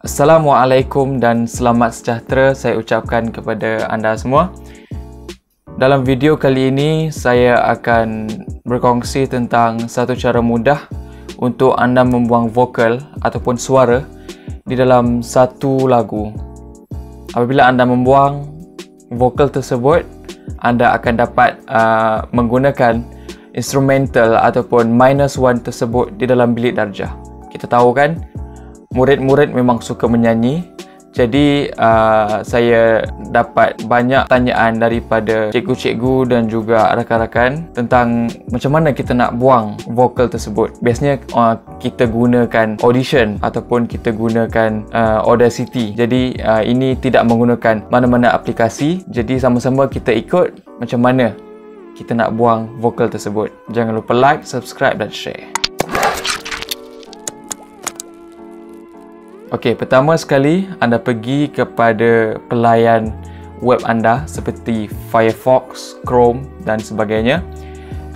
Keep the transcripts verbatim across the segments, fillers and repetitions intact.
Assalamualaikum dan selamat sejahtera saya ucapkan kepada anda semua. Dalam video kali ini, saya akan berkongsi tentang satu cara mudah untuk anda membuang vokal ataupun suara di dalam satu lagu. Apabila anda membuang vokal tersebut, anda akan dapat uh, menggunakan instrumental ataupun minus one tersebut di dalam bilik darjah. Kita tahu kan, murid-murid memang suka menyanyi. Jadi uh, saya dapat banyak tanyaan daripada cikgu-cikgu dan juga rakan-rakan tentang macam mana kita nak buang vokal tersebut. Biasanya uh, kita gunakan Audition ataupun kita gunakan uh, Audacity. Jadi uh, ini tidak menggunakan mana-mana aplikasi. Jadi sama-sama kita ikut macam mana kita nak buang vokal tersebut. Jangan lupa like, subscribe dan share. Okey, pertama sekali anda pergi kepada pelayan web anda seperti Firefox, Chrome dan sebagainya.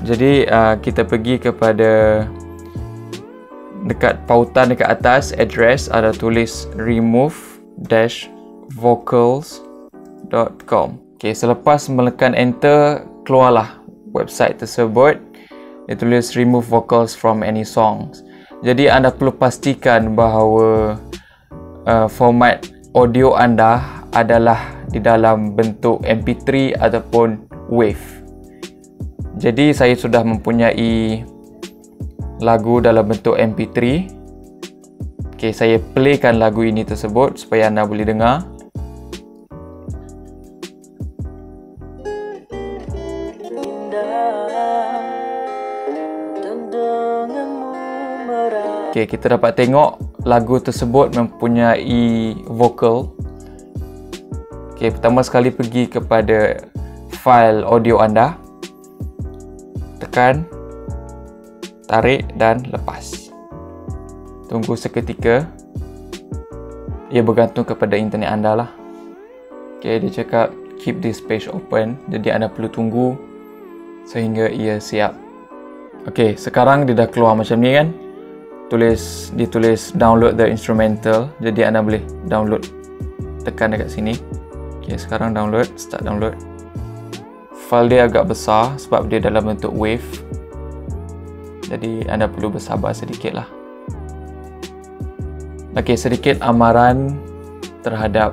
Jadi uh, kita pergi kepada dekat pautan dekat atas address ada tulis remove dash vocals dot com. Okey, selepas menekan enter keluarlah website tersebut. Dia tulis remove vocals from any songs. Jadi anda perlu pastikan bahawa Uh, format audio anda adalah di dalam bentuk M P three ataupun wave. Jadi saya sudah mempunyai lagu dalam bentuk M P three. Okey, saya playkan lagu ini tersebut supaya anda boleh dengar. Okey, kita dapat tengok lagu tersebut mempunyai vokal. Okey, pertama sekali pergi kepada file audio anda. Tekan, tarik dan lepas. Tunggu seketika. Ia bergantung kepada internet anda lah. Okey, dia cakap keep this page open. Jadi anda perlu tunggu sehingga ia siap. Okey, sekarang dia dah keluar macam ni kan? Tulis, ditulis download the instrumental. Jadi anda boleh download, tekan dekat sini. Okay, sekarang download, start download. File dia agak besar sebab dia dalam bentuk wave. Jadi anda perlu bersabar sedikit lah. Okay, sedikit amaran terhadap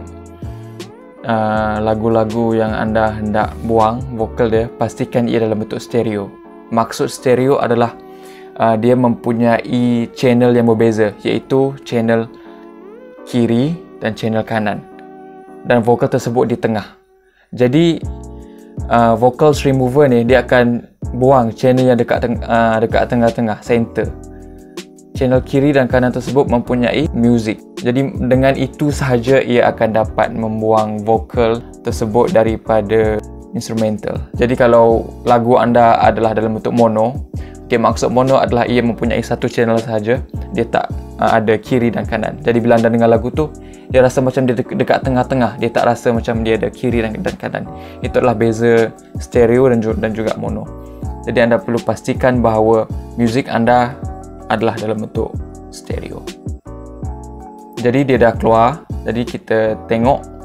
lagu-lagu uh, yang anda hendak buang vokal dia. Pastikan ia dalam bentuk stereo. Maksud stereo adalah Uh, dia mempunyai channel yang berbeza, iaitu channel kiri dan channel kanan, dan vokal tersebut di tengah. Jadi uh, vocals remover ni dia akan buang channel yang dekat teng uh, dekat tengah-tengah, center. Channel kiri dan kanan tersebut mempunyai music. Jadi dengan itu sahaja ia akan dapat membuang vokal tersebut daripada instrumental. Jadi kalau lagu anda adalah dalam bentuk mono, okay, maksud mono adalah ia mempunyai satu channel sahaja. Dia tak uh, ada kiri dan kanan. Jadi bila anda dengar lagu tu, dia rasa macam dia de dekat tengah-tengah. Dia tak rasa macam dia ada kiri dan, dan kanan. Itu adalah beza stereo dan, dan juga mono. Jadi anda perlu pastikan bahawa muzik anda adalah dalam bentuk stereo. Jadi dia dah keluar. Jadi kita tengok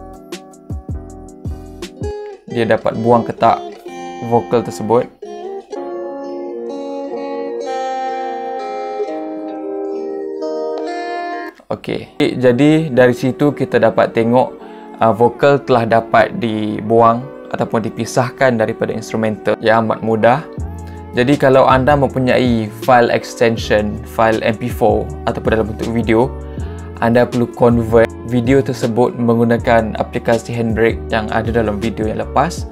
dia dapat buang ke tak vokal tersebut. Okey, jadi dari situ kita dapat tengok uh, vokal telah dapat dibuang ataupun dipisahkan daripada instrumental yang amat mudah. Jadi kalau anda mempunyai file extension, file M P four ataupun dalam bentuk video, anda perlu convert video tersebut menggunakan aplikasi handbrake yang ada dalam video yang lepas.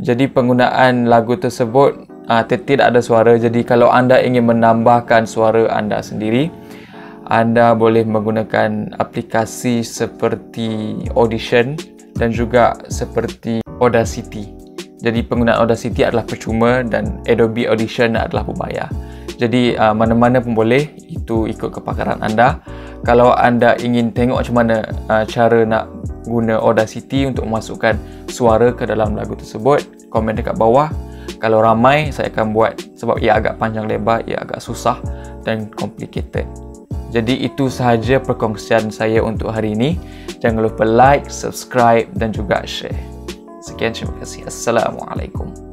Jadi penggunaan lagu tersebut uh, tidak ada suara. Jadi kalau anda ingin menambahkan suara anda sendiri, anda boleh menggunakan aplikasi seperti Audition dan juga seperti Audacity. Jadi penggunaan Audacity adalah percuma dan Adobe Audition adalah berbayar. Jadi mana-mana pun boleh, itu ikut kepakaran anda. Kalau anda ingin tengok macam mana cara nak guna Audacity untuk memasukkan suara ke dalam lagu tersebut, komen dekat bawah. Kalau ramai saya akan buat, sebab ia agak panjang lebar, ia agak susah dan complicated. Jadi itu sahaja perkongsian saya untuk hari ini. Jangan lupa like, subscribe dan juga share. Sekian, terima kasih. Assalamualaikum.